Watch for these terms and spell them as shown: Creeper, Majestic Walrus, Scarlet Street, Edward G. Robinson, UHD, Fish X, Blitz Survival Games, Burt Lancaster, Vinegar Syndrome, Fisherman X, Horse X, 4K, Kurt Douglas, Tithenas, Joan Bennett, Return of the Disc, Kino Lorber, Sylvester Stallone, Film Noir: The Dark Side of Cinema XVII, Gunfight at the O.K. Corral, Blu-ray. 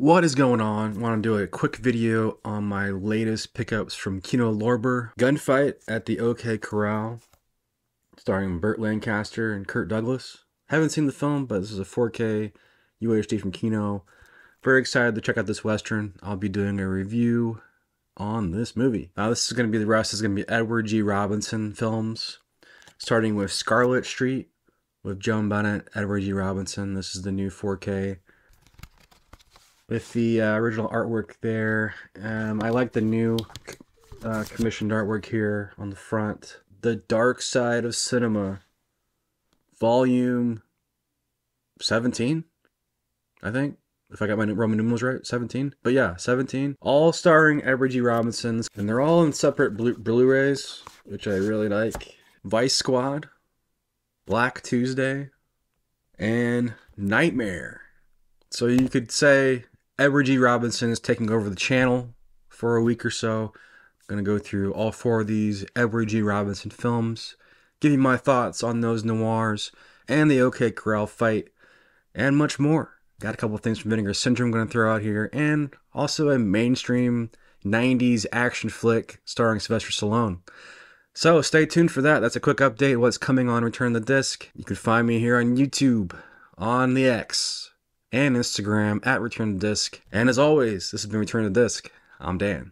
What is going on? I want to do a quick video on my latest pickups from Kino Lorber. Gunfight at the O.K. Corral, starring Burt Lancaster and Kurt Douglas. Haven't seen the film, but this is a 4K UHD from Kino. Very excited to check out this Western. I'll be doing a review on this movie. This is going to be Edward G. Robinson films, starting with Scarlet Street with Joan Bennett, Edward G. Robinson. This is the new 4K. With the original artwork there. I like the new commissioned artwork here on the front. The Dark Side of Cinema, Volume 17, I think. If I got my Roman numerals right, 17. But yeah, 17. All starring Edward G. Robinson. And they're all in separate Blu-rays, which I really like. Vice Squad, Black Tuesday, and Nightmare. So you could say Edward G. Robinson is taking over the channel for a week or so. I'm going to go through all four of these Edward G. Robinson films, give you my thoughts on those noirs and the OK Corral fight, and much more. Got a couple of things from Vinegar Syndrome I'm going to throw out here, and also a mainstream 90s action flick starring Sylvester Stallone. So stay tuned for that. That's a quick update of what's coming on Return of the Disc. You can find me here on YouTube, on the X, and Instagram at Return of the Disc. And as always, this has been Return of the Disc. I'm Dan.